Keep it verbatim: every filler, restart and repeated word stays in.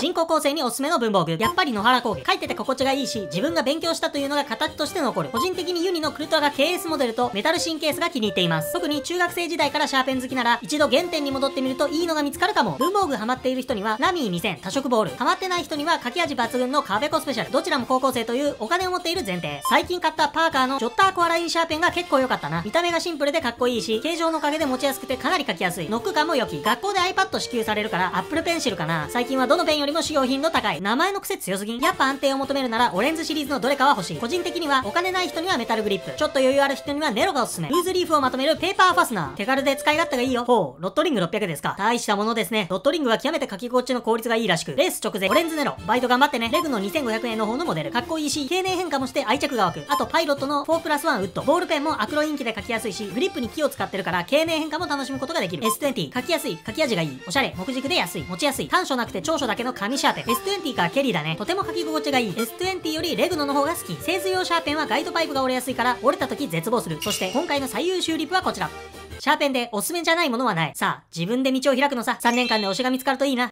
進行構成におすすめの文房具。やっぱり野原工芸。書いてて心地がいいし、自分が勉強したというのが形として残る。個人的にユニのクルトワが ケーエス モデルとメタルシンケースが気に入っています。特に中学生時代からシャーペン好きなら、一度原点に戻ってみるといいのが見つかるかも。文房具ハマっている人には、ナミーにせん、多色ボール。ハマってない人には、書き味抜群のカーベコスペシャル。どちらも高校生というお金を持っている前提。最近買ったパーカーのジョッターコアラインシャーペンが結構良かったな。見た目がシンプルでかっこいいし、形状のおかげで持ちやすくてかなり書きやすい。ノック感も良き。学校で iPad 支給されるから、Apple Pencil かな。最近はどのペンよりも使用頻度高い。名前の癖強すぎん。やっぱ安定を求めるなら、オレンズシリーズのどれかは欲しい。個人的には、お金ない人にはメタルグリップ。ちょっと余裕ある人にはネロがおすすめ。ルーズリーフをまとめるペーパーファスナー。手軽で使い勝手がいいよ。ほう、ロットリングろっぴゃくですか。大したものですね。ロットリングは極めて書き心地の効率がいいらしく、レース直前、オレンズネロ。バイト頑張ってね。レグのにせんごひゃくえんの方のモデル。かっこいいし、経年変化もして愛着が湧く。あと、パイロットのフォープラスワンウッド。ボールペンもアクロインキで書きやすいし、グリップに木を使ってるから、経年変化も楽しむことができる。エスにじゅう、書きやすい、書き味がいい。おしゃれ、木軸で安い、持ちやすい。短所なくて長所だけの紙シャーペン。エスにじゅうかケリーだね。とても書き心地がいい。エスにじゅうよりレグノの方が好き。製図用シャーペンはガイドパイプが折れやすいから、折れた時絶望する。そして、今回の最優秀リップはこちら。シャーペンでおすすめじゃないものはない。さあ、自分で道を開くのさ。さんねんかんで推しが見つかるといいな。